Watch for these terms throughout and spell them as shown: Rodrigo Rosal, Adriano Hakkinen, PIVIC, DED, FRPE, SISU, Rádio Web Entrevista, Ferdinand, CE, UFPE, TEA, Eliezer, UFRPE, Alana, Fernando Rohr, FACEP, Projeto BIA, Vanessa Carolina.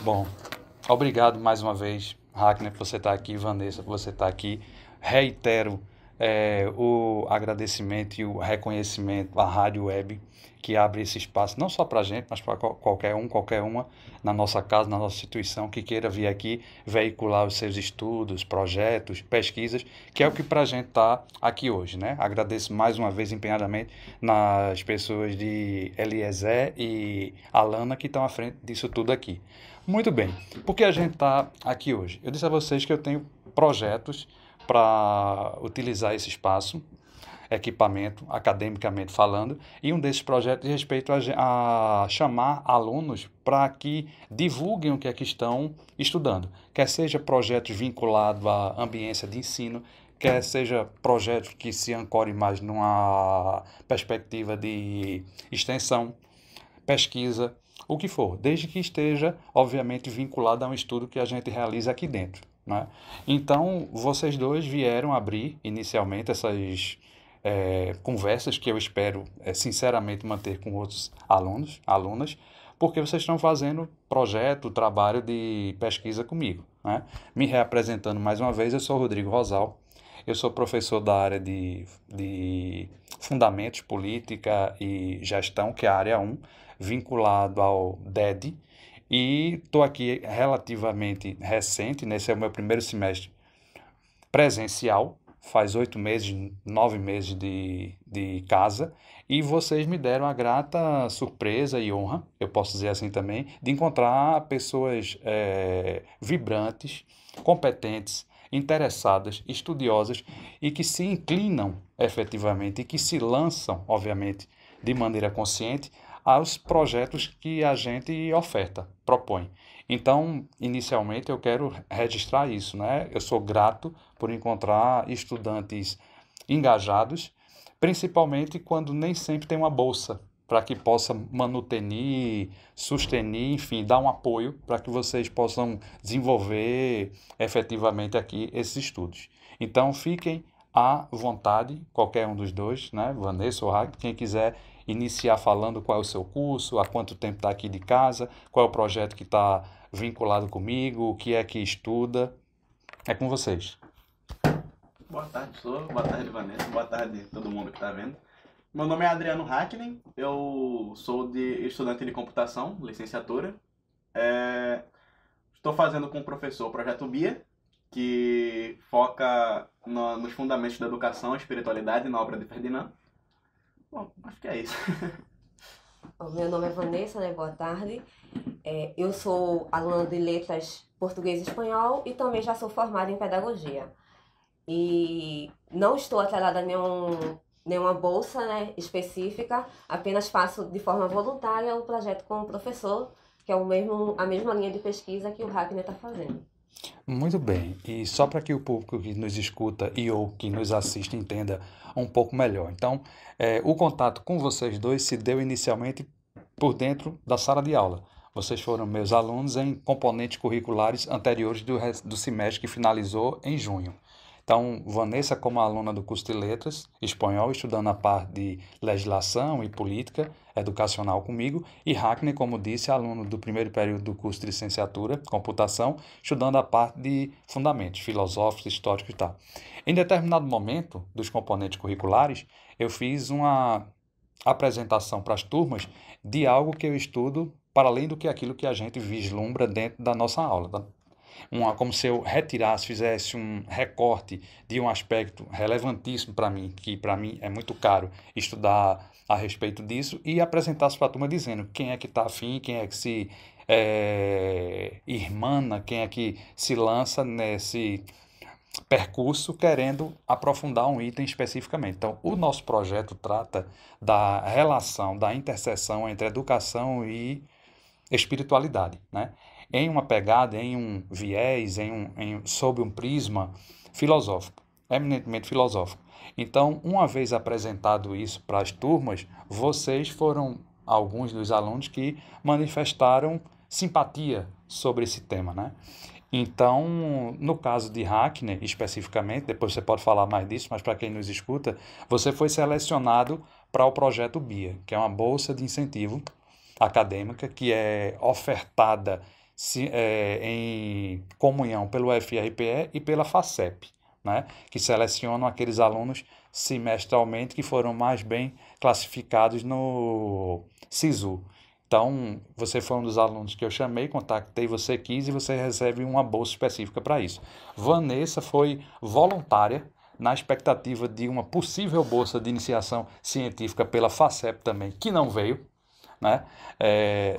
Bom, obrigado mais uma vez, Hakkinen, por você estar aqui, Vanessa, por você estar aqui. Reitero o agradecimento e o reconhecimento à Rádio Web, que abre esse espaço, não só para a gente, mas para qualquer um, qualquer uma, na nossa casa, na nossa instituição, que queira vir aqui veicular os seus estudos, projetos, pesquisas, que é o que para a gente está aqui hoje, né? Agradeço mais uma vez empenhadamente nas pessoas de Eliezer e Alana, que estão à frente disso tudo aqui. Muito bem, por que a gente está aqui hoje? Eu disse a vocês que eu tenho projetos para utilizar esse espaço, equipamento, academicamente falando, e um desses projetos diz respeito a chamar alunos para que divulguem o que é que estão estudando, quer seja projetos vinculados à ambiência de ensino, quer seja projetos que se ancorem mais numa perspectiva de extensão, pesquisa, o que for, desde que esteja, obviamente, vinculado a um estudo que a gente realiza aqui dentro, né? Então, vocês dois vieram abrir inicialmente essas conversas que eu espero sinceramente manter com outros alunos, alunas, porque vocês estão fazendo projeto, trabalho de pesquisa comigo, né? Me reapresentando mais uma vez, eu sou Rodrigo Rosal, eu sou professor da área de Fundamentos, Política e Gestão, que é a área 1, vinculado ao DED, e estou aqui relativamente recente, nesse é o meu primeiro semestre presencial, faz 8 meses, 9 meses de casa, e vocês me deram a grata surpresa e honra, eu posso dizer assim também, de encontrar pessoas vibrantes, competentes, interessadas, estudiosas, e que se inclinam efetivamente, e que se lançam, obviamente, de maneira consciente, aos projetos que a gente oferta, propõe. Então, inicialmente, eu quero registrar isso, né? Eu sou grato por encontrar estudantes engajados, principalmente quando nem sempre tem uma bolsa para que possa manutenir, sustenir, enfim, dar um apoio para que vocês possam desenvolver efetivamente aqui esses estudos. Então, fiquem à vontade, qualquer um dos dois, né? Vanessa ou Hakkinen, quem quiser iniciar falando qual é o seu curso, há quanto tempo está aqui de casa, qual é o projeto que está vinculado comigo, o que é que estuda. É com vocês. Boa tarde, professor. Boa tarde, Vanessa. Boa tarde a todo mundo que está vendo. Meu nome é Adriano Hakkinen, eu sou estudante de computação, licenciatura. Estou fazendo com o professor o Projeto BIA, que foca nos fundamentos da educação, espiritualidade na obra de Ferdinand. Bom, acho que é isso. Meu nome é Vanessa, né? Boa tarde. Eu sou aluna de letras português e espanhol e também já sou formada em pedagogia. E não estou atrelada a nenhuma bolsa, né, específica, apenas faço de forma voluntária o projeto com o professor, que é a mesma linha de pesquisa que o Hakkinen está fazendo. Muito bem, e só para que o público que nos escuta e ou que nos assiste entenda um pouco melhor. Então, o contato com vocês dois se deu inicialmente por dentro da sala de aula. Vocês foram meus alunos em componentes curriculares anteriores do semestre que finalizou em junho. Então, Vanessa, como aluna do curso de Letras, espanhol, estudando a parte de legislação e política educacional comigo, e Hakkinen, como disse, aluno do primeiro período do curso de licenciatura, computação, estudando a parte de fundamentos filosóficos, históricos e tal. Em determinado momento dos componentes curriculares, eu fiz uma apresentação para as turmas de algo que eu estudo para além do que aquilo que a gente vislumbra dentro da nossa aula, tá? Como se eu retirasse, fizesse um recorte de um aspecto relevantíssimo para mim, que para mim é muito caro estudar a respeito disso, e apresentasse para a turma dizendo quem é que está afim, quem é que se irmana, quem é que se lança nesse percurso querendo aprofundar um item especificamente. Então, o nosso projeto trata da relação, da interseção entre educação e espiritualidade, né? Em uma pegada, em um viés, sob um prisma filosófico, eminentemente filosófico. Então, uma vez apresentado isso para as turmas, vocês foram alguns dos alunos que manifestaram simpatia sobre esse tema, né? Então, no caso de Hakkinen, especificamente, depois você pode falar mais disso, mas para quem nos escuta, você foi selecionado para o Projeto BIA, que é uma bolsa de incentivo acadêmica que é ofertada em comunhão pelo FRPE e pela FACEP, né, que selecionam aqueles alunos semestralmente que foram mais bem classificados no SISU. Então, você foi um dos alunos que eu chamei, contactei, você quis e você recebe uma bolsa específica para isso. Vanessa foi voluntária na expectativa de uma possível bolsa de iniciação científica pela FACEP também, que não veio, né?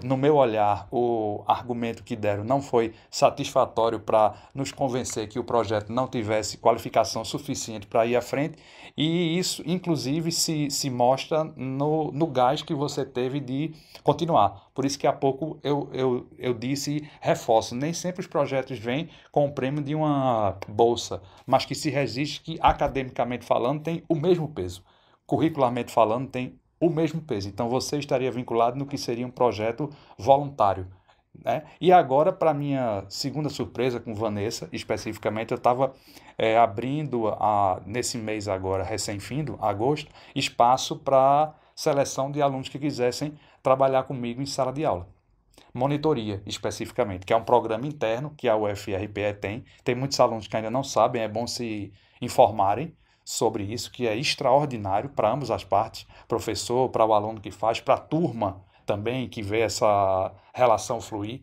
No meu olhar, o argumento que deram não foi satisfatório para nos convencer que o projeto não tivesse qualificação suficiente para ir à frente, e isso, inclusive, se mostra no gás que você teve de continuar. Por isso que há pouco eu disse e reforço, nem sempre os projetos vêm com o prêmio de uma bolsa, mas que se resiste que, academicamente falando, tem o mesmo peso, curricularmente falando, tem o mesmo peso. Então, você estaria vinculado no que seria um projeto voluntário, né? E agora, para minha segunda surpresa com Vanessa, especificamente, eu estava abrindo, nesse mês agora, recém-findo, agosto, espaço para seleção de alunos que quisessem trabalhar comigo em sala de aula. Monitoria, especificamente, que é um programa interno que a UFRPE tem. Tem muitos alunos que ainda não sabem, é bom se informarem sobre isso, que é extraordinário para ambas as partes, professor, para o aluno que faz, para a turma também, que vê essa relação fluir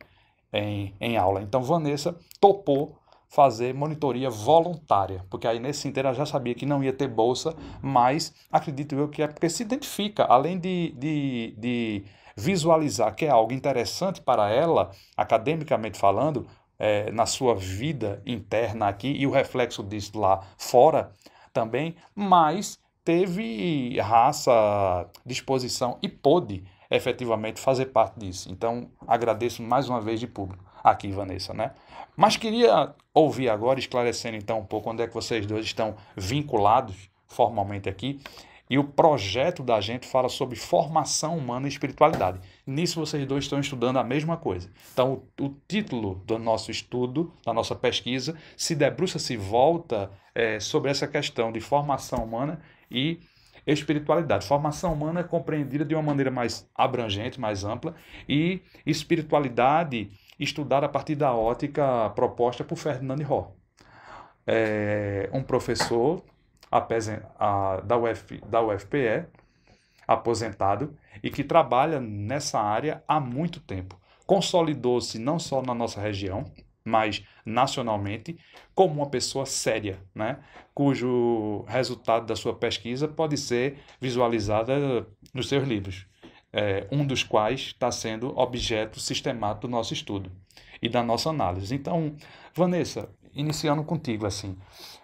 em aula. Então, Vanessa topou fazer monitoria voluntária, porque aí nesse inteiro ela já sabia que não ia ter bolsa, mas acredito eu que é porque se identifica, além de visualizar que é algo interessante para ela, academicamente falando, na sua vida interna aqui, e o reflexo disso lá fora também, mas teve raça, disposição e pôde efetivamente fazer parte disso. Então, agradeço mais uma vez de público aqui, Vanessa, né? Mas queria ouvir agora, esclarecendo então um pouco onde é que vocês dois estão vinculados formalmente aqui, e o projeto da gente fala sobre formação humana e espiritualidade. Nisso vocês dois estão estudando a mesma coisa. Então, o título do nosso estudo, da nossa pesquisa, se debruça, se volta sobre essa questão de formação humana e espiritualidade. Formação humana é compreendida de uma maneira mais abrangente, mais ampla, e espiritualidade estudada a partir da ótica proposta por Fernando Rohr, um professor da UFPE, aposentado, e que trabalha nessa área há muito tempo. Consolidou-se não só na nossa região, mas nacionalmente, como uma pessoa séria, né? Cujo resultado da sua pesquisa pode ser visualizada nos seus livros, um dos quais está sendo objeto sistemático do nosso estudo e da nossa análise. Então, Vanessa, iniciando contigo assim,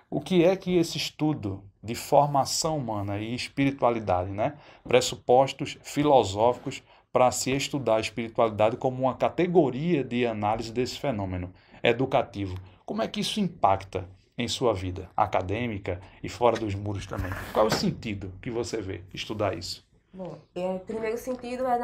o que é que esse estudo de formação humana e espiritualidade, né? Pressupostos filosóficos para se estudar a espiritualidade como uma categoria de análise desse fenômeno educativo. Como é que isso impacta em sua vida acadêmica e fora dos muros também? Qual é o sentido que você vê estudar isso? Bom, o primeiro sentido é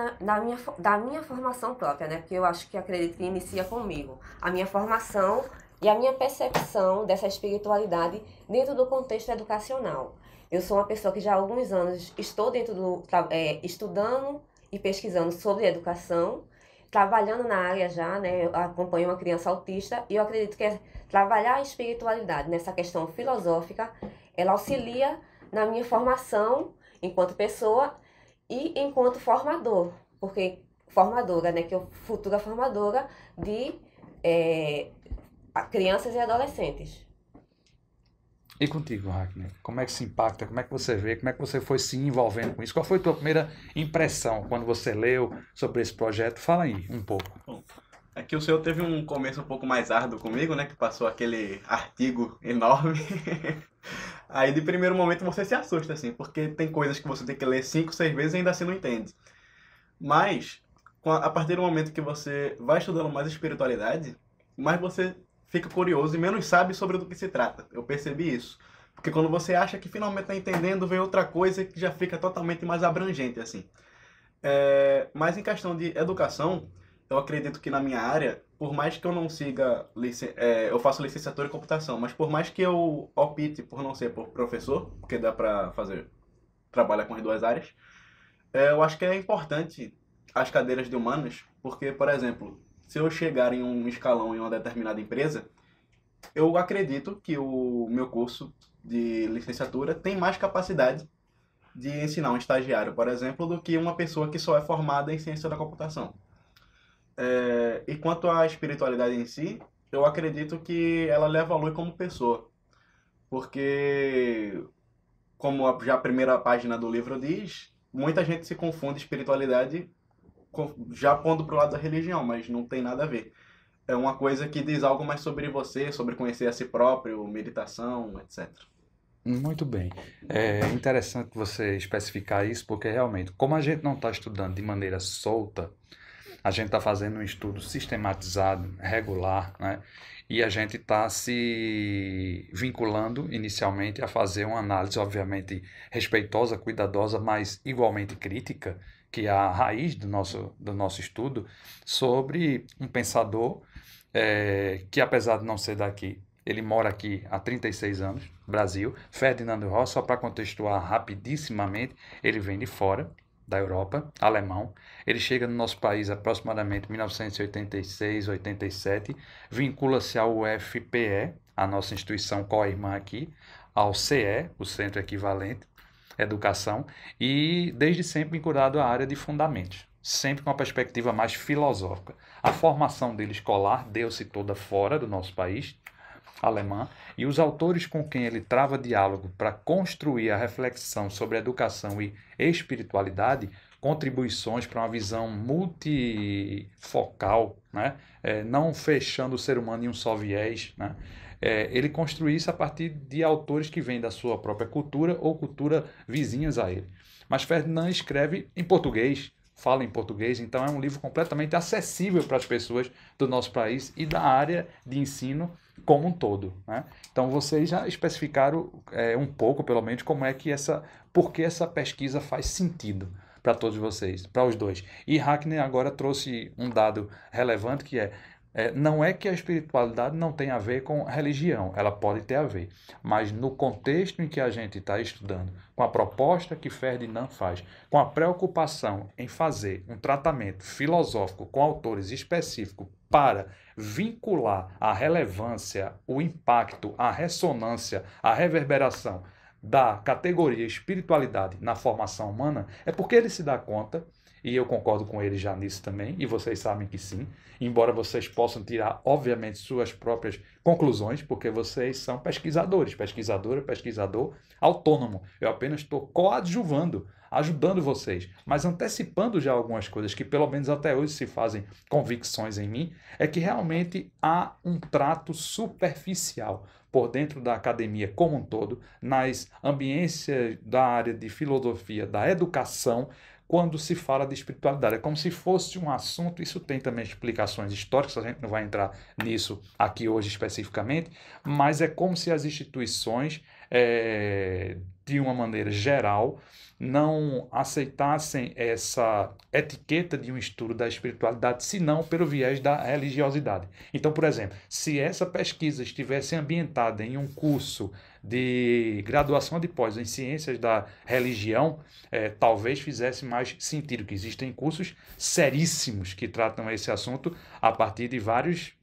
da minha formação própria, né? Porque eu acho que acredito que inicia comigo. A minha formação e a minha percepção dessa espiritualidade dentro do contexto educacional. Eu sou uma pessoa que já há alguns anos estou estudando e pesquisando sobre educação, trabalhando na área já, né? Eu acompanho uma criança autista e eu acredito que trabalhar a espiritualidade nessa questão filosófica, ela auxilia na minha formação enquanto pessoa e enquanto formador, porque formadora, né? Que eu futura formadora de crianças e adolescentes. E contigo, Hakkinen? Como é que se impacta? Como é que você vê? Como é que você foi se envolvendo com isso? Qual foi a tua primeira impressão quando você leu sobre esse projeto? Fala aí um pouco. Bom, é que o senhor teve um começo um pouco mais árduo comigo, né? Que passou aquele artigo enorme. Aí, de primeiro momento, você se assusta, assim, porque tem coisas que você tem que ler 5, 6 vezes e ainda assim não entende. Mas, a partir do momento que você vai estudando mais espiritualidade, mais você fica curioso e menos sabe sobre do que se trata. Eu percebi isso. Porque quando você acha que finalmente está entendendo, vem outra coisa que já fica totalmente mais abrangente, assim. Mas em questão de educação, eu acredito que na minha área, por mais que eu não siga... eu faço licenciatura em computação, mas por mais que eu opte por não ser por professor, porque dá para fazer... trabalhar com as duas áreas, eu acho que é importante as cadeiras de humanas, porque, por exemplo... se eu chegar em um escalão em uma determinada empresa, eu acredito que o meu curso de licenciatura tem mais capacidade de ensinar um estagiário, por exemplo, do que uma pessoa que só é formada em ciência da computação. E quanto à espiritualidade em si, eu acredito que ela lhe evolui como pessoa, porque, como já a primeira página do livro diz, muita gente se confunde espiritualidade já pondo para o lado da religião, mas não tem nada a ver. É uma coisa que diz algo mais sobre você, sobre conhecer a si próprio, meditação, etc. Muito bem. É interessante você especificar isso, porque realmente, como a gente não está estudando de maneira solta, a gente está fazendo um estudo sistematizado, regular, né? E a gente está se vinculando inicialmente a fazer uma análise, obviamente, respeitosa, cuidadosa, mas igualmente crítica, que é a raiz do nosso estudo, sobre um pensador que, apesar de não ser daqui, ele mora aqui há 36 anos, Brasil, Fernando Rohr. Só para contextuar rapidissimamente, ele vem de fora, da Europa, alemão. Ele chega no nosso país aproximadamente 1986, 87, vincula-se ao UFPE, a nossa instituição co-irmã aqui, ao CE, o Centro Equivalente, Educação, e desde sempre vinculado à área de fundamentos, sempre com uma perspectiva mais filosófica. A formação dele escolar deu-se toda fora do nosso país, alemã, e os autores com quem ele trava diálogo para construir a reflexão sobre educação e espiritualidade, contribuições para uma visão multifocal, né? Não fechando o ser humano em um só viés, né? Ele construiu isso a partir de autores que vêm da sua própria cultura ou cultura vizinhas a ele. Mas Ferdinand escreve em português, fala em português, então é um livro completamente acessível para as pessoas do nosso país e da área de ensino como um todo, né? Então vocês já especificaram um pouco, pelo menos, como é que por que essa pesquisa faz sentido para todos vocês, para os dois. E Hakkinen agora trouxe um dado relevante, que não é que a espiritualidade não tenha a ver com religião, ela pode ter a ver, mas no contexto em que a gente está estudando, com a proposta que Ferdinand faz, com a preocupação em fazer um tratamento filosófico com autores específicos para vincular a relevância, o impacto, a ressonância, a reverberação da categoria espiritualidade na formação humana, é porque ele se dá conta, e eu concordo com ele já nisso também, e vocês sabem que sim, embora vocês possam tirar, obviamente, suas próprias conclusões, porque vocês são pesquisadores, pesquisadora, pesquisador autônomo. Eu apenas estou coadjuvando, ajudando vocês, mas antecipando já algumas coisas que, pelo menos até hoje, se fazem convicções em mim, é que realmente há um trato superficial por dentro da academia como um todo, nas ambiências da área de filosofia, da educação, quando se fala de espiritualidade. É como se fosse um assunto, isso tem também explicações históricas, a gente não vai entrar nisso aqui hoje especificamente, mas é como se as instituições, de uma maneira geral, não aceitassem essa etiqueta de um estudo da espiritualidade, senão pelo viés da religiosidade. Então, por exemplo, se essa pesquisa estivesse ambientada em um curso de graduação de pós em ciências da religião, talvez fizesse mais sentido, que existem cursos seríssimos que tratam esse assunto a partir de vários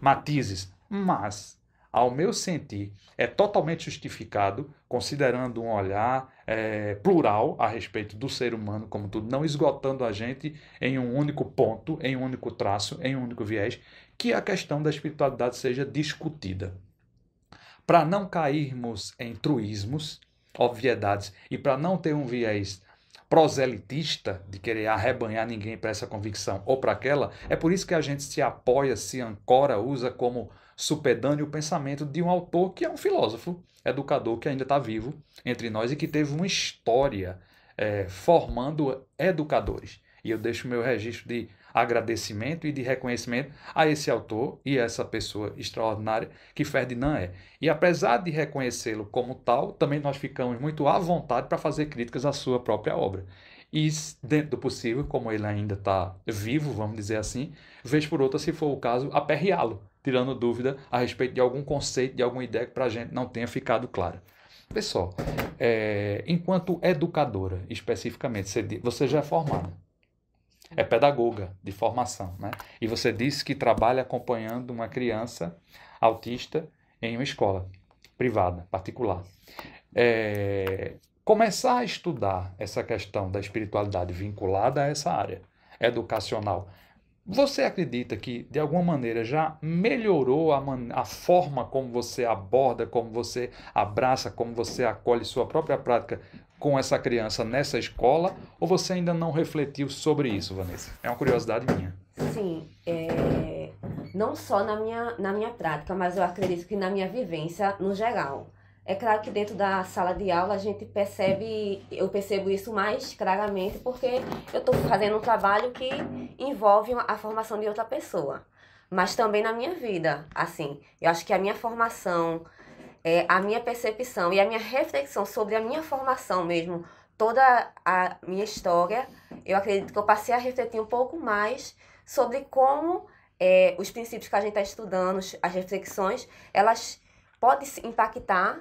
matizes. Mas, ao meu sentir, é totalmente justificado, considerando um olhar plural a respeito do ser humano como tudo, não esgotando a gente em um único ponto, em um único traço, em um único viés, que a questão da espiritualidade seja discutida, para não cairmos em truísmos, obviedades, e para não ter um viés proselitista de querer arrebanhar ninguém para essa convicção ou para aquela. É por isso que a gente se apoia, se ancora, usa como supedâneo o pensamento de um autor que é um filósofo, educador, que ainda está vivo entre nós e que teve uma história formando educadores. E eu deixo meu registro de agradecimento e de reconhecimento a esse autor e a essa pessoa extraordinária que Ferdinand é. E apesar de reconhecê-lo como tal, também nós ficamos muito à vontade para fazer críticas à sua própria obra. E dentro do possível, como ele ainda está vivo, vamos dizer assim, vez por outra, se for o caso, aperreá-lo, tirando dúvida a respeito de algum conceito, de alguma ideia que para a gente não tenha ficado clara. Pessoal, enquanto educadora, especificamente, você já é formada. é pedagoga de formação, né? E você disse que trabalha acompanhando uma criança autista em uma escola privada, particular. Começar a estudar essa questão da espiritualidade vinculada a essa área educacional, você acredita que, de alguma maneira, já melhorou a forma como você aborda, como você abraça, como você acolhe sua própria prática com essa criança nessa escola? Ou você ainda não refletiu sobre isso, Vanessa? É uma curiosidade minha. Sim, não só na minha prática, mas eu acredito que na minha vivência no geral. É claro que dentro da sala de aula a gente percebe, eu percebo isso mais claramente porque eu estou fazendo um trabalho que envolve a formação de outra pessoa. Mas também na minha vida, assim, eu acho que a minha formação, a minha percepção e a minha reflexão sobre a minha formação mesmo, toda a minha história, eu acredito que eu passei a refletir um pouco mais sobre como os princípios que a gente está estudando, as reflexões, elas podem impactar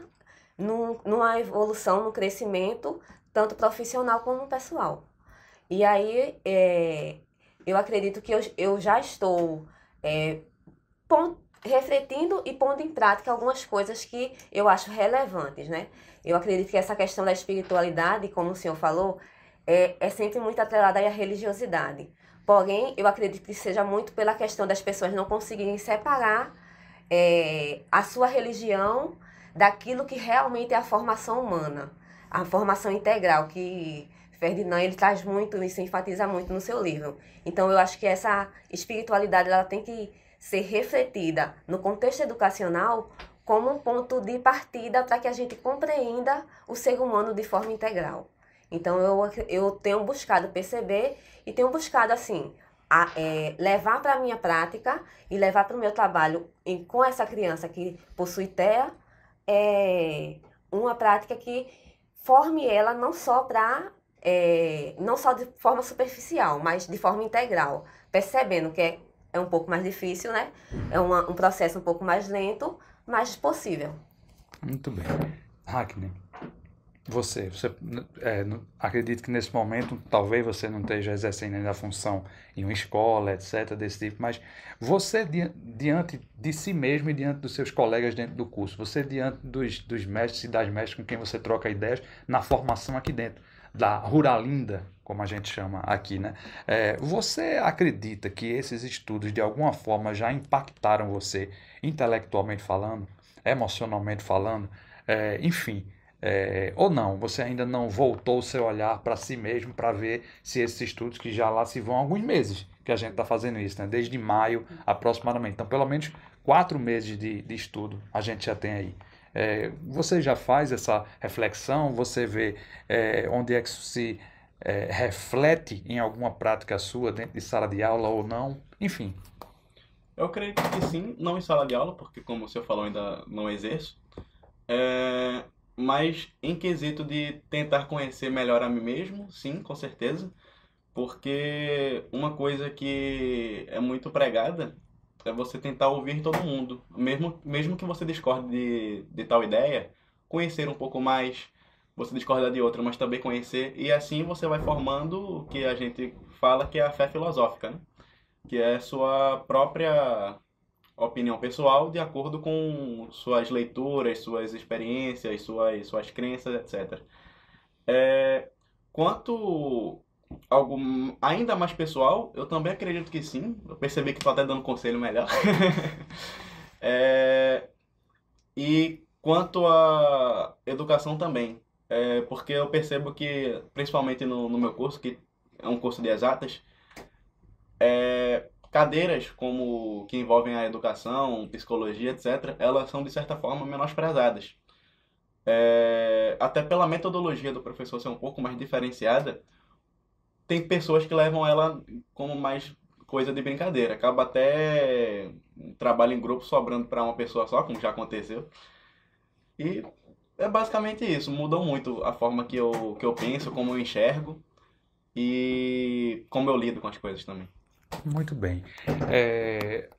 numa evolução, no crescimento, tanto profissional como pessoal. E aí, eu acredito que eu já estou refletindo e pondo em prática algumas coisas que eu acho relevantes, né? Eu acredito que essa questão da espiritualidade, como o senhor falou, é sempre muito atrelada à religiosidade. Porém, eu acredito que seja muito pela questão das pessoas não conseguirem separar a sua religião daquilo que realmente é a formação humana, a formação integral, que Ferdinand ele traz muito e se enfatiza muito no seu livro. Então eu acho que essa espiritualidade ela tem que ser refletida no contexto educacional como um ponto de partida para que a gente compreenda o ser humano de forma integral. Então eu tenho buscado perceber e tenho buscado assim levar para a minha prática e levar para o meu trabalho com essa criança que possui TEA, uma prática que forme ela não só de forma superficial, mas de forma integral, percebendo que é um pouco mais difícil, né? É um processo um pouco mais lento, mas possível. Muito bem. Hakkinen, você acredito que nesse momento talvez você não esteja exercendo ainda a função em uma escola, etc., desse tipo, mas você diante de si mesmo e diante dos seus colegas dentro do curso, você diante dos mestres e das mestres com quem você troca ideias na formação aqui dentro, da ruralinda, como a gente chama aqui, né? Você acredita que esses estudos de alguma forma já impactaram você intelectualmente falando, emocionalmente falando, enfim, ou não? Você ainda não voltou o seu olhar para si mesmo para ver se esses estudos que já lá se vão há alguns meses que a gente está fazendo isso, né? Desde maio aproximadamente, então pelo menos 4 meses de estudo a gente já tem aí. Você já faz essa reflexão? Você vê onde é que isso se reflete em alguma prática sua dentro de sala de aula ou não? Enfim. Eu creio que sim, não em sala de aula, porque como o senhor falou, ainda não exerço. Mas em quesito de tentar conhecer melhor a mim mesmo, sim, com certeza. Porque uma coisa que é muito pregada é você tentar ouvir todo mundo, mesmo que você discorde de tal ideia, conhecer um pouco mais, você discordar de outra, mas também conhecer, e assim você vai formando o que a gente fala que é a fé filosófica, né? Que é sua própria opinião pessoal de acordo com suas leituras, suas experiências, suas crenças, etc. Quanto algo ainda mais pessoal, eu também acredito que sim. Eu percebi que estou até dando conselho melhor. E quanto à educação também, porque eu percebo que, principalmente no meu curso, que é um curso de exatas, cadeiras como que envolvem a educação, psicologia, etc., elas são, de certa forma, menosprezadas. Até pela metodologia do professor ser um pouco mais diferenciada, tem pessoas que levam ela como mais coisa de brincadeira. Acaba até trabalho em grupo sobrando para uma pessoa só, como já aconteceu. E é basicamente isso. Mudou muito a forma que eu penso, como eu enxergo e como eu lido com as coisas também. Muito bem.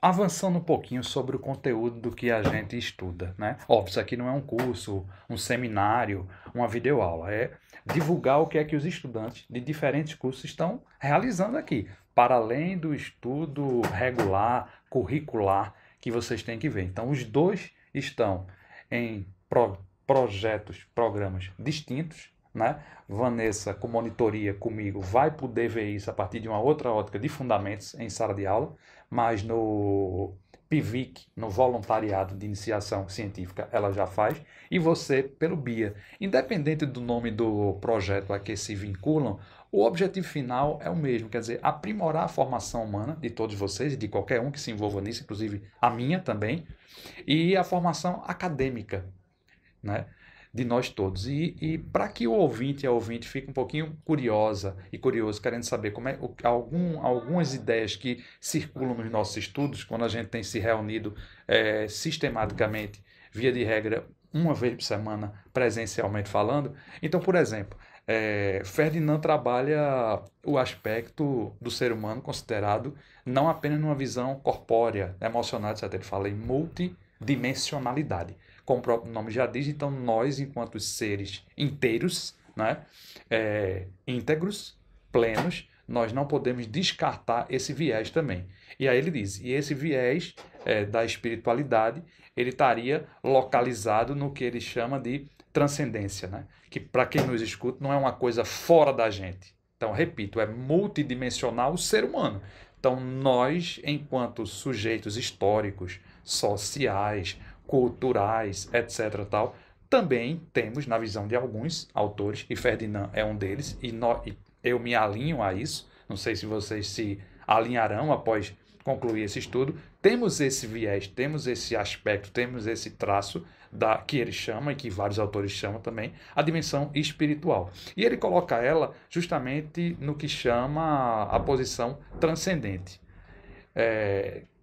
Avançando um pouquinho sobre o conteúdo do que a gente estuda, né? Óbvio, isso aqui não é um curso, um seminário, uma videoaula. É divulgar o que é que os estudantes de diferentes cursos estão realizando aqui, para além do estudo regular, curricular, que vocês têm que ver. Então, os dois estão em projetos, programas distintos, né? Vanessa, com monitoria comigo, vai poder ver isso a partir de uma outra ótica de fundamentos em sala de aula, mas no PIVIC, no voluntariado de iniciação científica, ela já faz, e você pelo BIA. Independente do nome do projeto a que se vinculam, o objetivo final é o mesmo, quer dizer, aprimorar a formação humana de todos vocês, de qualquer um que se envolva nisso, inclusive a minha também, e a formação acadêmica, né, de nós todos. E para que o ouvinte e a ouvinte fique um pouquinho curiosa e curioso, querendo saber como é, algumas ideias que circulam nos nossos estudos, quando a gente tem se reunido sistematicamente, via de regra, uma vez por semana, presencialmente falando. Então, por exemplo, Ferdinand trabalha o aspecto do ser humano considerado não apenas numa visão corpórea, emocional, etc. Ele fala em multidimensionalidade. Como o próprio nome já diz, então nós, enquanto seres inteiros, né, íntegros, plenos, nós não podemos descartar esse viés também. E aí ele diz, e esse viés da espiritualidade, ele estaria localizado no que ele chama de transcendência, né? Que para quem nos escuta não é uma coisa fora da gente. Então, repito, é multidimensional o ser humano. Então, nós, enquanto sujeitos históricos, sociais, culturais, etc. tal, também temos, na visão de alguns autores, e Ferdinand é um deles, e eu me alinho a isso, não sei se vocês se alinharão após concluir esse estudo, temos esse viés, temos esse aspecto, temos esse traço que ele chama, e que vários autores chamam também, a dimensão espiritual. E ele coloca ela justamente no que chama a posição transcendente.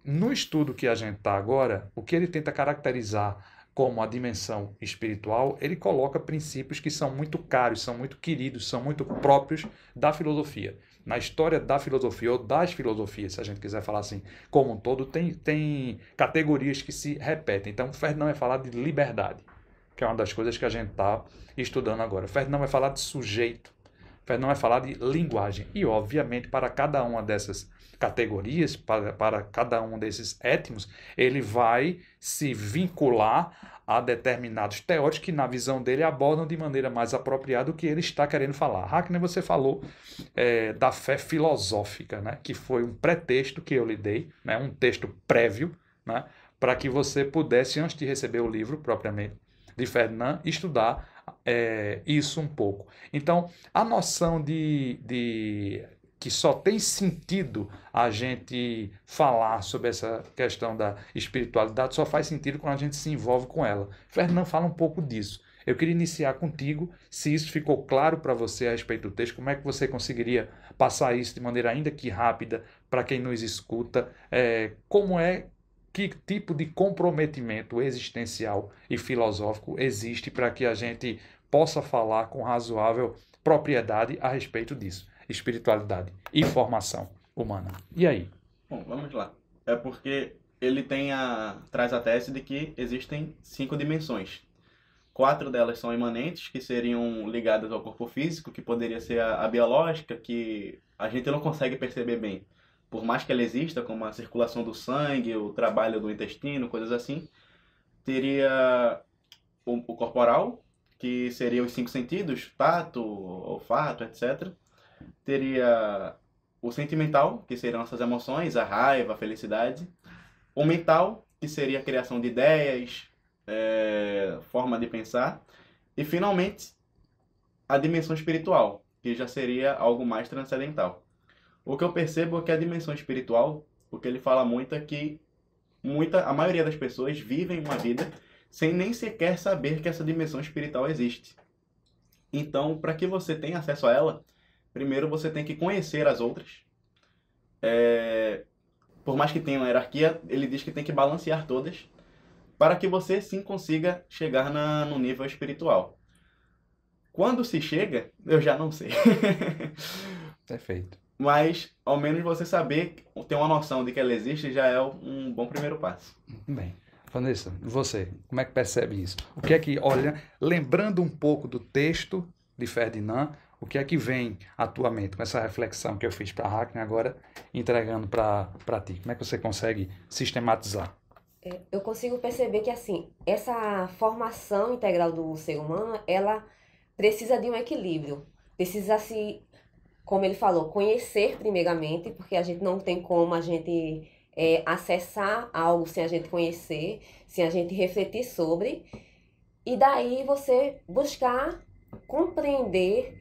No estudo que a gente está agora, o que ele tenta caracterizar como a dimensão espiritual, ele coloca princípios que são muito caros, são muito queridos, são muito próprios da filosofia. Na história da filosofia, ou das filosofias, se a gente quiser falar assim, como um todo, tem categorias que se repetem. Então, Ferdinand vai falar de liberdade, que é uma das coisas que a gente está estudando agora. Ferdinand vai falar de sujeito, Ferdinand vai falar de linguagem. E, obviamente, para cada uma dessas categorias, para cada um desses étnicos, ele vai se vincular a determinados teóricos que, na visão dele, abordam de maneira mais apropriada o que ele está querendo falar. Hakkinen, você falou da fé filosófica, né? Que foi um pretexto que eu lhe dei, né? Um texto prévio, né? Para que você pudesse, antes de receber o livro propriamente de Ferdinand, estudar isso um pouco. Então, a noção de que só tem sentido a gente falar sobre essa questão da espiritualidade, só faz sentido quando a gente se envolve com ela. Fernando, fala um pouco disso. Eu queria iniciar contigo, se isso ficou claro para você a respeito do texto, como é que você conseguiria passar isso de maneira ainda que rápida para quem nos escuta, que tipo de comprometimento existencial e filosófico existe para que a gente possa falar com razoável propriedade a respeito disso. Espiritualidade e formação humana. E aí? Bom, vamos lá. É porque ele traz a tese de que existem 5 dimensões. 4 delas são imanentes, que seriam ligadas ao corpo físico, que poderia ser a biológica, que a gente não consegue perceber bem. Por mais que ela exista, como a circulação do sangue, o trabalho do intestino, coisas assim, teria o corporal, que seria os 5 sentidos, tato, olfato, etc., teria o sentimental, que seriam nossas emoções, a raiva, a felicidade. O mental, que seria a criação de ideias, forma de pensar. E, finalmente, a dimensão espiritual, que já seria algo mais transcendental. O que eu percebo é que a dimensão espiritual, o que ele fala muito é que a maioria das pessoas vivem uma vida sem nem sequer saber que essa dimensão espiritual existe. Então, para que você tenha acesso a ela, primeiro, você tem que conhecer as outras. Por mais que tenha uma hierarquia, ele diz que tem que balancear todas para que você, sim, consiga chegar no nível espiritual. Quando se chega, eu já não sei. Perfeito. mas ao menos você saber, ter uma noção de que ela existe já é um bom primeiro passo. Bem, Vanessa, você, como é que percebe isso? O que é que, olha, lembrando um pouco do texto de Ferdinand, o que é que vem à tua mente com essa reflexão que eu fiz para a Hakkinen, agora entregando para ti? Como é que você consegue sistematizar? Eu consigo perceber que, assim, essa formação integral do ser humano, ela precisa de um equilíbrio. Precisa se, como ele falou, conhecer primeiramente, porque a gente não tem como a gente acessar algo sem a gente conhecer, sem a gente refletir sobre. E daí você buscar compreender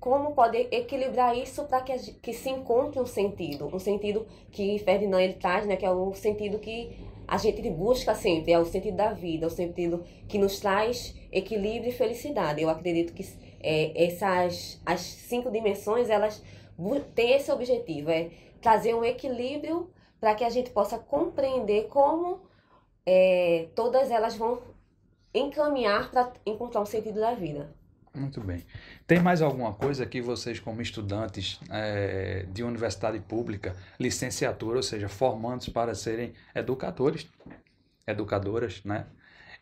como poder equilibrar isso para que se encontre um sentido que Ferdinand ele traz, né, que é o sentido que a gente busca sempre, é o sentido da vida, é o sentido que nos traz equilíbrio e felicidade. Eu acredito que as 5 dimensões, elas têm esse objetivo, é trazer um equilíbrio para que a gente possa compreender como todas elas vão encaminhar para encontrar um sentido da vida. Muito bem. Tem mais alguma coisa que vocês, como estudantes de universidade pública, licenciatura, ou seja, formandos para serem educadores, educadoras, né?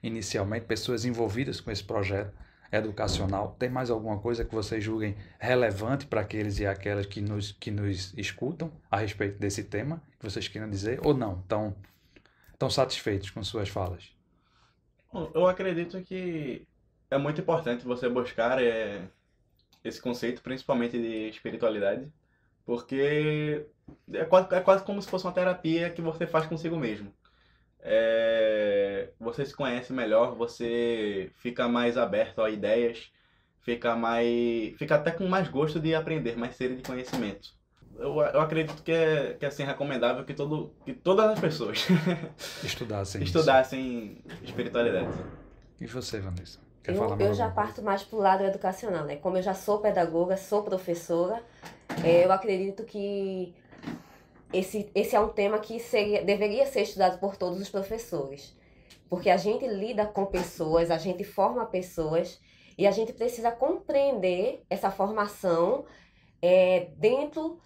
Inicialmente, pessoas envolvidas com esse projeto educacional, tem mais alguma coisa que vocês julguem relevante para aqueles e aquelas que nos escutam a respeito desse tema, que vocês queiram dizer, ou não? Estão satisfeitos com suas falas? Eu acredito que é muito importante você buscar esse conceito, principalmente de espiritualidade, porque é quase como se fosse uma terapia que você faz consigo mesmo. Você se conhece melhor, você fica mais aberto a ideias, fica até com mais gosto de aprender, mais sede de conhecimento. Eu acredito que é assim, recomendável que todas as pessoas estudassem espiritualidade. E você, Vanessa? Eu já parto mais para o lado educacional, né? Como eu já sou pedagoga, sou professora, eu acredito que esse é um tema que deveria ser estudado por todos os professores. Porque a gente lida com pessoas, a gente forma pessoas e a gente precisa compreender essa formação dentro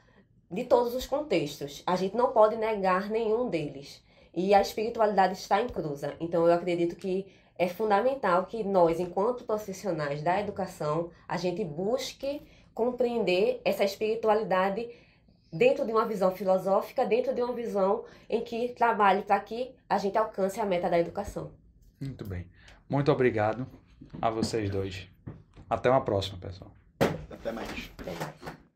de todos os contextos. A gente não pode negar nenhum deles. E a espiritualidade está inclusa. Então, eu acredito que é fundamental que nós, enquanto profissionais da educação, a gente busque compreender essa espiritualidade dentro de uma visão filosófica, dentro de uma visão em que trabalhe para que a gente alcance a meta da educação. Muito bem. Muito obrigado a vocês dois. Até uma próxima, pessoal. Até mais. Até mais.